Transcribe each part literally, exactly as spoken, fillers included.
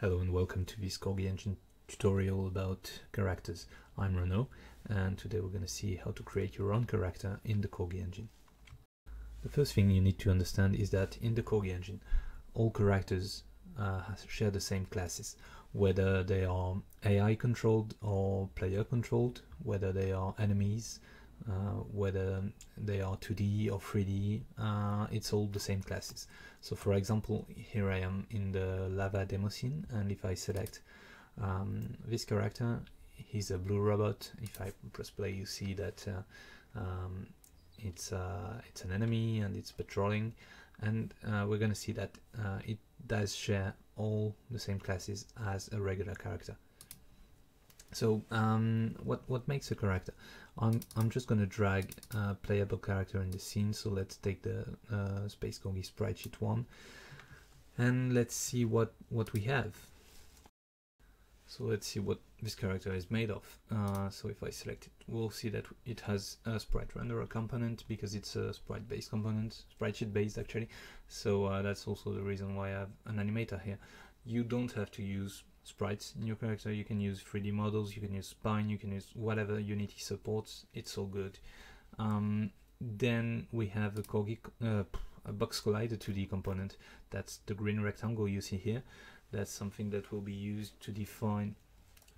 Hello and welcome to this Corgi Engine tutorial about characters. I'm Renaud and today we're going to see how to create your own character in the Corgi Engine. The first thing you need to understand is that in the Corgi Engine all characters uh, share the same classes, whether they are A I controlled or player controlled, whether they are enemies, uh, whether they are two D or three D, uh, it's all the same classes. So for example, here I am in the lava demo scene, and if I select um, this character, he's a blue robot. If I press play, you see that uh, um, it's uh, it's an enemy and it's patrolling, and uh, we're gonna see that uh, it does share all the same classes as a regular character. So um, what, what makes a character? I'm, I'm just going to drag a playable character in the scene, so let's take the uh, Space Kongi sprite sheet one and let's see what, what we have. So let's see what this character is made of. Uh, so if I select it, we'll see that it has a sprite renderer component because it's a sprite based component, sprite sheet based actually. So uh, that's also the reason why I have an animator here. You don't have to use sprites in your character, you can use three D models, you can use spine, you can use whatever Unity supports, it's all good. Um, then we have a, Corgi, uh, a box collider two D component, that's the green rectangle you see here. That's something that will be used to define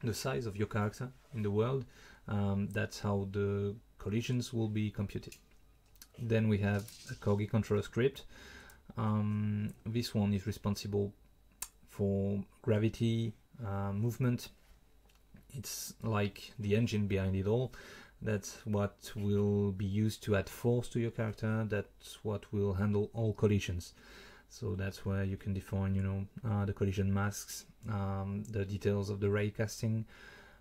the size of your character in the world. Um, that's how the collisions will be computed. Then we have a Corgi controller script. Um, this one is responsible for gravity, uh, movement. It's like the engine behind it all. That's what will be used to add force to your character. That's what will handle all collisions. So that's where you can define, you know, uh, the collision masks, um, the details of the raycasting.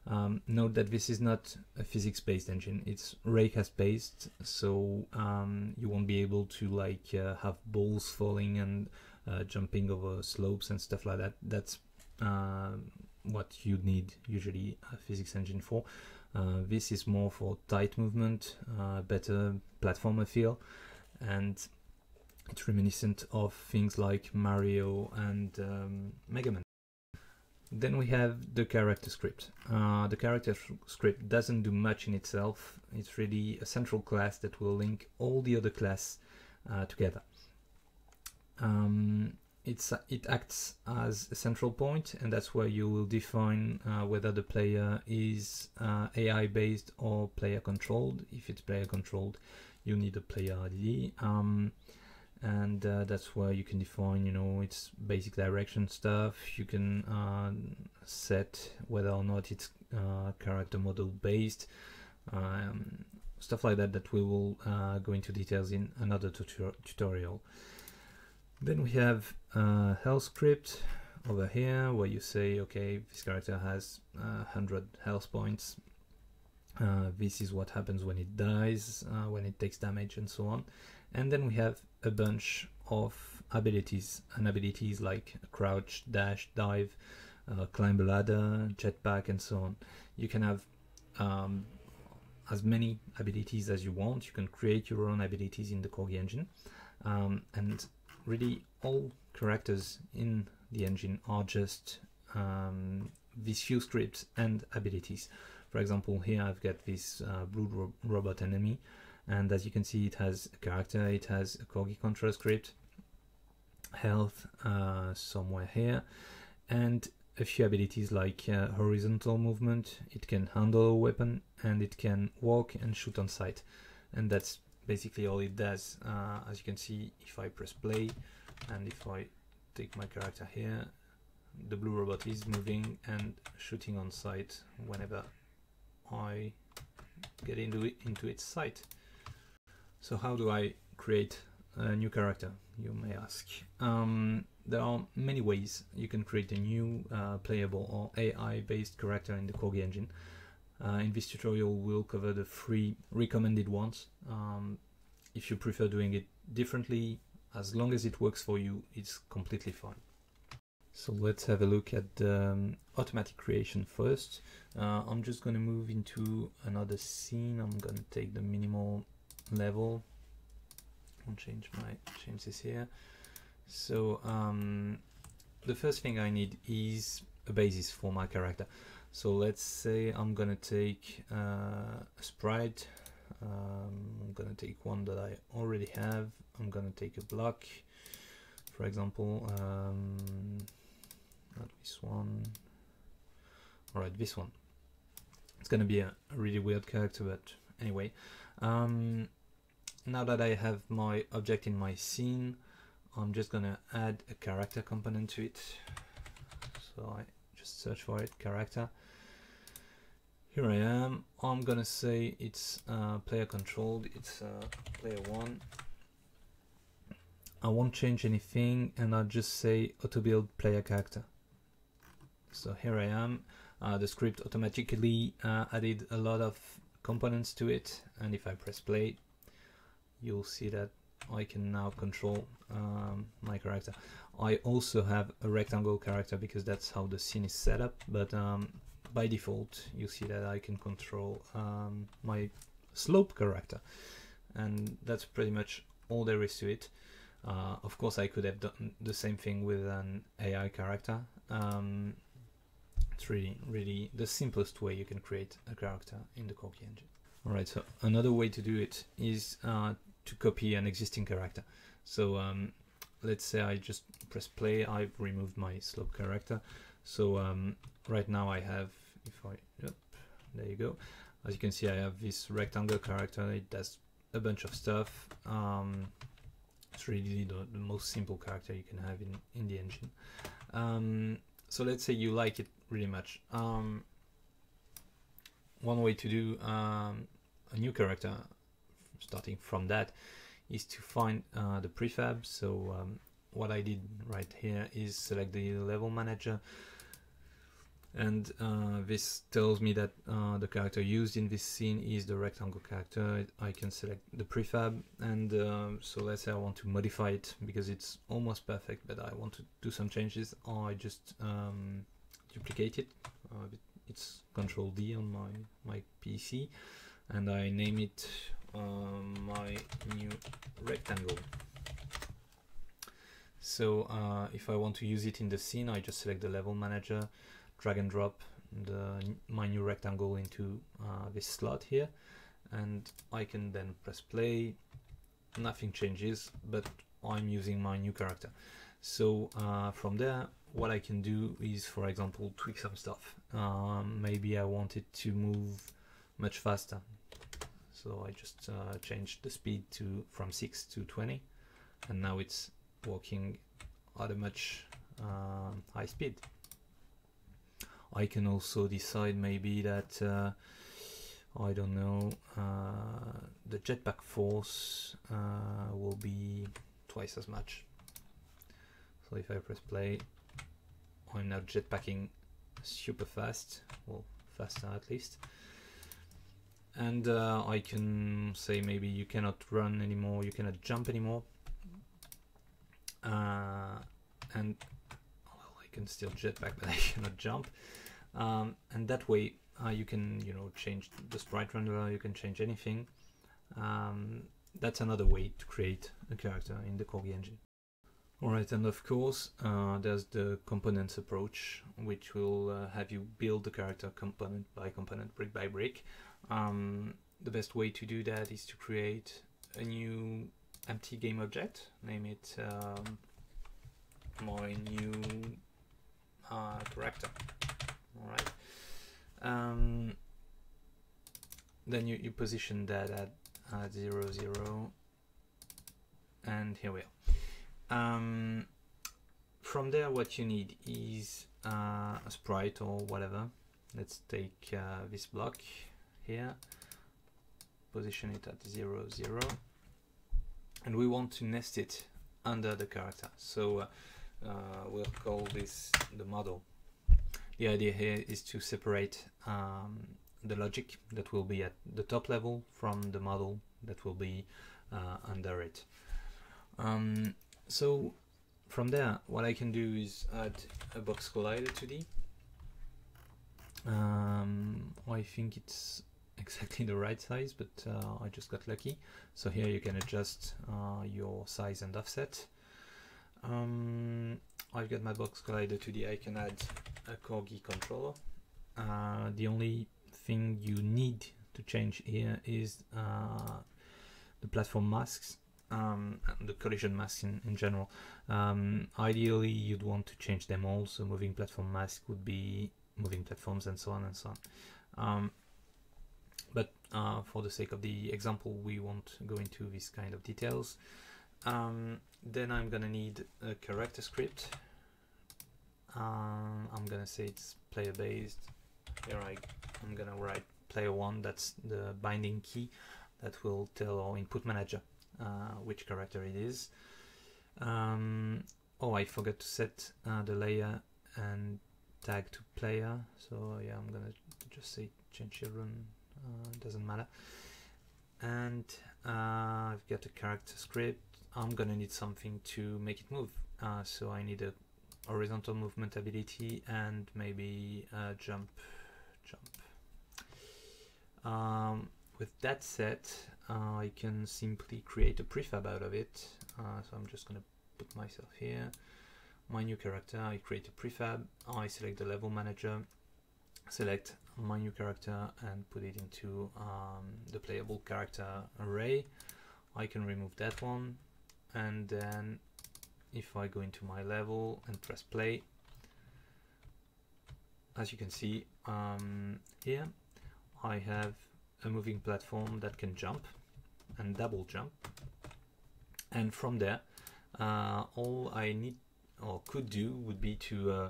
Um, note that this is not a physics-based engine. It's raycast-based, so um, you won't be able to like uh, have balls falling and Uh, jumping over slopes and stuff like that. That's uh, what you need usually a physics engine for. Uh, this is more for tight movement, uh, better platformer feel, and it's reminiscent of things like Mario and um, Mega Man. Then we have the character script. Uh, the character script doesn't do much in itself. It's really a central class that will link all the other classes uh, together. Um, it's, it acts as a central point, and that's where you will define uh, whether the player is uh, A I based or player controlled. If it's player controlled, you need a player I D, um, and uh, that's where you can define, you know, its basic direction stuff. You can uh, set whether or not it's uh, character model based, um, stuff like that that we will uh, go into details in another tutor tutorial. Then we have a health script over here where you say, okay, this character has uh, one hundred health points. Uh, this is what happens when it dies, uh, when it takes damage, and so on. And then we have a bunch of abilities, and abilities like crouch, dash, dive, uh, climb a ladder, jetpack, and so on. You can have um, as many abilities as you want. You can create your own abilities in the Corgi Engine. Um, and really all characters in the engine are just um, these few scripts and abilities. For example, here I've got this uh, blue ro robot enemy, and as you can see it has a character, it has a Corgi control script, health uh, somewhere here, and a few abilities like uh, horizontal movement, it can handle a weapon, and it can walk and shoot on sight. And that's basically all it does. Uh, as you can see, if I press play and if I take my character here, the blue robot is moving and shooting on sight whenever I get into it, into its sight. So how do I create a new character, you may ask? Um, there are many ways you can create a new uh, playable or A I based character in the Corgi Engine. Uh, in this tutorial we'll cover the three recommended ones. Um, if you prefer doing it differently, as long as it works for you, it's completely fine. So let's have a look at the um, automatic creation first. Uh, I'm just going to move into another scene. I'm going to take the minimal level and change my changes here. So um, the first thing I need is a basis for my character. So let's say I'm gonna take uh, a sprite. Um, I'm gonna take one that I already have. I'm gonna take a block, for example, um, not this one. All right, this one. It's gonna be a really weird character, but anyway. Um, now that I have my object in my scene, I'm just gonna add a character component to it. So I just search for it, character. Here I am. I'm gonna say it's uh, player controlled. It's uh, player one. I won't change anything, and I'll just say auto build player character. So here I am. Uh, the script automatically uh, added a lot of components to it, and if I press play, you'll see that I can now control um, my character. I also have a rectangle character because that's how the scene is set up, but. Um, By default, you see that I can control um, my slope character, and that's pretty much all there is to it. Uh, of course, I could have done the same thing with an A I character. Um, it's really, really the simplest way you can create a character in the Corgi engine. All right, so another way to do it is uh, to copy an existing character. So um, let's say I just press play. I've removed my slope character. So um, right now I have, if I, yep, there you go. As you can see, I have this rectangle character. It does a bunch of stuff. Um, it's really the, the most simple character you can have in, in the engine. Um, so let's say you like it really much. Um, one way to do um, a new character, starting from that, is to find uh, the prefab. So um, what I did right here is select the level manager. And uh, this tells me that uh, the character used in this scene is the rectangle character. I can select the prefab, and uh, so let's say I want to modify it because it's almost perfect, but I want to do some changes. I just um, duplicate it. Uh, it's Control D on my my P C, and I name it uh, my new rectangle. So uh, if I want to use it in the scene, I just select the level manager. Drag and drop the, my new rectangle into uh, this slot here, and I can then press play. Nothing changes, but I'm using my new character. So uh, from there, what I can do is, for example, tweak some stuff. Um, maybe I want it to move much faster, so I just uh, changed the speed to from six to twenty, and now it's walking at a much uh, high speed. I can also decide maybe that, uh, I don't know, uh, the jetpack force uh, will be twice as much. So if I press play, I'm now jetpacking super fast, well, faster at least. And uh, I can say maybe you cannot run anymore, you cannot jump anymore. Uh, and I can still jetpack, but I cannot jump. Um, and that way uh, you can, you know, change the sprite renderer, you can change anything. Um, that's another way to create a character in the Corgi engine. Alright, and of course uh, there's the components approach, which will uh, have you build the character component by component, brick by brick. Um, the best way to do that is to create a new empty game object, name it um, my new Uh, character. All right. Um, then you, you position that at uh, zero zero, and here we are. Um, from there, what you need is uh, a sprite or whatever. Let's take uh, this block here, position it at zero zero, and we want to nest it under the character. So. Uh, Uh, we'll call this the model. The idea here is to separate um, the logic that will be at the top level from the model that will be uh, under it. Um, so from there, what I can do is add a box collider to D. Um, I think it's exactly the right size, but uh, I just got lucky. So here you can adjust uh, your size and offset. Um, I've got my box collider two D. I can add a Corgi controller. Uh, the only thing you need to change here is uh, the platform masks, um, and the collision masks in, in general. Um, ideally, you'd want to change them all, so moving platform mask would be moving platforms and so on and so on. Um, but uh, for the sake of the example, we won't go into this kind of details. Um, then I'm gonna need a character script. Um, I'm gonna say it's player based. Here I, I'm gonna write player one, that's the binding key that will tell our input manager uh, which character it is. Um, oh, I forgot to set uh, the layer and tag to player, so yeah, I'm gonna just say change children, uh, doesn't matter. And uh, I've got a character script. I'm gonna need something to make it move, uh, so I need a horizontal movement ability and maybe a jump jump um, with that set. uh, I can simply create a prefab out of it, uh, so I'm just gonna put myself here, my new character. I create a prefab, I select the level manager, select my new character and put it into um, the playable character array. I can remove that one, and then if I go into my level and press play, as you can see um, here, I have a moving platform that can jump and double jump, and from there uh, all I need or could do would be to uh,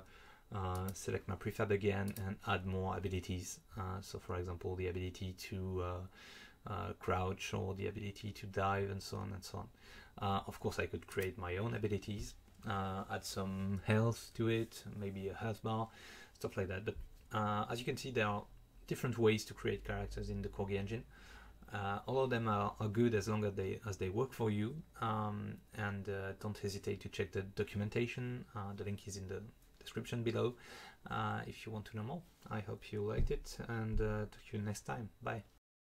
uh, select my prefab again and add more abilities. Uh, so for example, the ability to uh, Uh, crouch, or the ability to dive, and so on and so on. Uh, of course, I could create my own abilities, uh, add some health to it, maybe a health bar, stuff like that. But uh, as you can see, there are different ways to create characters in the Corgi engine. Uh, all of them are, are good as long as they as they work for you. Um, and uh, don't hesitate to check the documentation. Uh, the link is in the description below uh, if you want to know more. I hope you liked it, and uh, talk to you next time. Bye.